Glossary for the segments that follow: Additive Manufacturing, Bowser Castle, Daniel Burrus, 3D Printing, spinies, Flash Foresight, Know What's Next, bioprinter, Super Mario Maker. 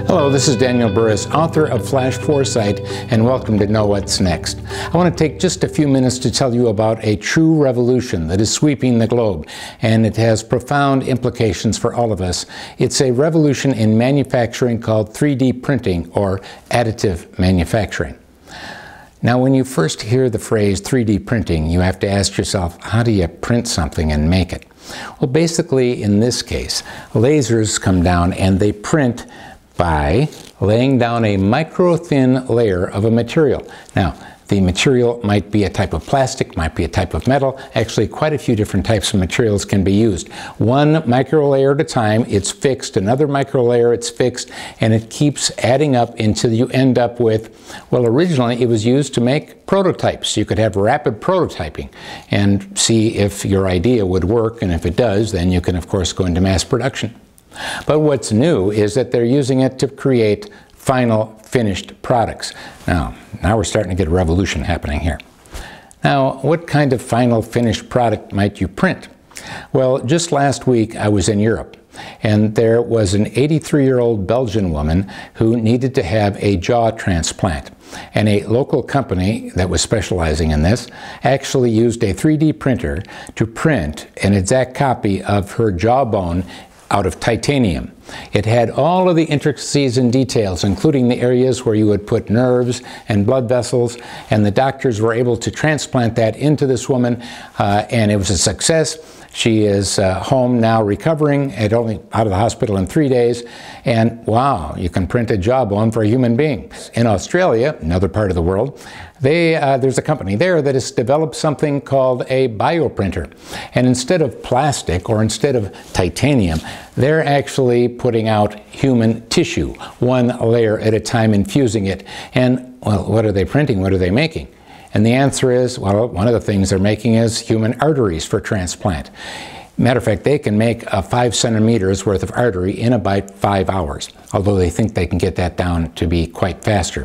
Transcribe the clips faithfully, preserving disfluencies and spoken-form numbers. Hello, this is Daniel Burrus, author of Flash Foresight, and welcome to Know What's Next. I want to take just a few minutes to tell you about a true revolution that is sweeping the globe, and it has profound implications for all of us. It's a revolution in manufacturing called three D printing, or additive manufacturing. Now, when you first hear the phrase three D printing, you have to ask yourself, how do you print something and make it? Well, basically, in this case, lasers come down and they print by laying down a micro-thin layer of a material. Now, the material might be a type of plastic, might be a type of metal. Actually, quite a few different types of materials can be used. One microlayer at a time, it's fixed. Another microlayer, it's fixed. And it keeps adding up until you end up with, well, originally it was used to make prototypes. You could have rapid prototyping and see if your idea would work. And if it does, then you can, of course, go into mass production. But what's new is that they're using it to create final finished products. Now, now we're starting to get a revolution happening here. Now, what kind of final finished product might you print? Well, just last week I was in Europe, and there was an eighty-three-year-old Belgian woman who needed to have a jaw transplant. And a local company that was specializing in this actually used a three D printer to print an exact copy of her jawbone out of titanium. It had all of the intricacies and details, including the areas where you would put nerves and blood vessels, and the doctors were able to transplant that into this woman, uh, and it was a success. She is uh, home now, recovering, and only out of the hospital in three days, and wow, you can print a jawbone for a human being. In Australia, another part of the world, They, uh, there's a company there that has developed something called a bioprinter. And instead of plastic, or instead of titanium, they're actually putting out human tissue, one layer at a time, infusing it. And, well, what are they printing? What are they making? And the answer is, well, one of the things they're making is human arteries for transplant. Matter of fact, they can make a five centimeters worth of artery in about five hours, although they think they can get that down to be quite faster.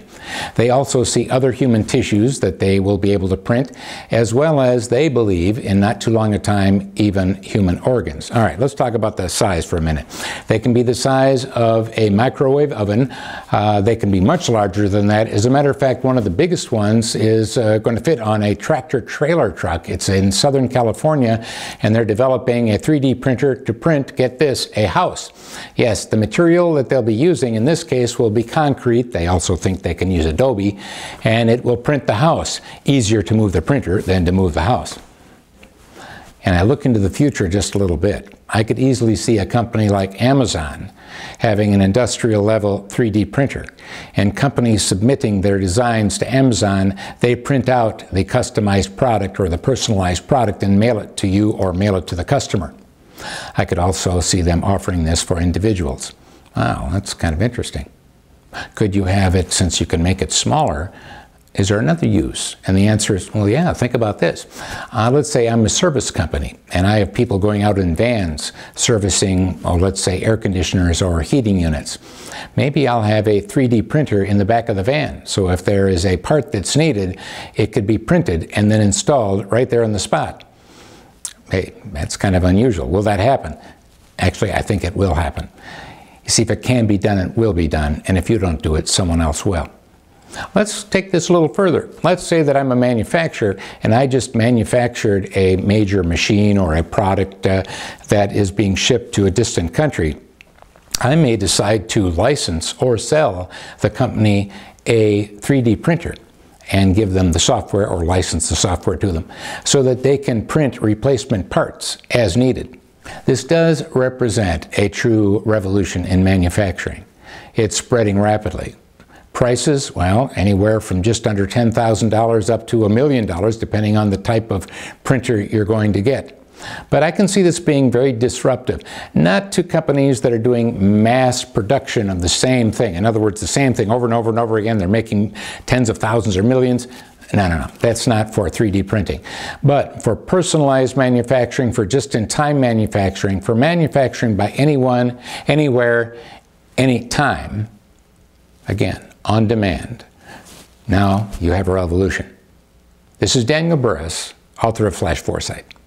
They also see other human tissues that they will be able to print, as well as, they believe, in not too long a time, even human organs. All right, let's talk about the size for a minute. They can be the size of a microwave oven. Uh, they can be much larger than that. As a matter of fact, one of the biggest ones is uh, going to fit on a tractor trailer truck. It's in Southern California, and they're developing a three D printer to print, get this, a house. Yes, the material that they'll be using in this case will be concrete. They also think they can use adobe, and it will print the house. Easier to move the printer than to move the house. And I look into the future just a little bit. I could easily see a company like Amazon having an industrial level three D printer, and companies submitting their designs to Amazon. They print out the customized product or the personalized product and mail it to you, or mail it to the customer. I could also see them offering this for individuals. Wow, that's kind of interesting. Could you have it, since you can make it smaller, is there another use? And the answer is, well, yeah, think about this. Uh, let's say I'm a service company, and I have people going out in vans servicing, oh, let's say, air conditioners or heating units. Maybe I'll have a three D printer in the back of the van, so if there is a part that's needed, it could be printed and then installed right there on the spot. Hey, that's kind of unusual. Will that happen? Actually, I think it will happen. You see, if it can be done, it will be done, and if you don't do it, someone else will. Let's take this a little further. Let's say that I'm a manufacturer, and I just manufactured a major machine or a product uh, that is being shipped to a distant country. I may decide to license or sell the company a three D printer and give them the software, or license the software to them, so that they can print replacement parts as needed. This does represent a true revolution in manufacturing. It's spreading rapidly. Prices, well, anywhere from just under ten thousand dollars up to a million dollars, depending on the type of printer you're going to get. But I can see this being very disruptive, not to companies that are doing mass production of the same thing. In other words, the same thing over and over and over again. They're making tens of thousands or millions. No, no, no, that's not for three D printing. But for personalized manufacturing, for just-in-time manufacturing, for manufacturing by anyone, anywhere, anytime, again, on demand. Now you have a revolution. This is Daniel Burrus, all through Flash Foresight.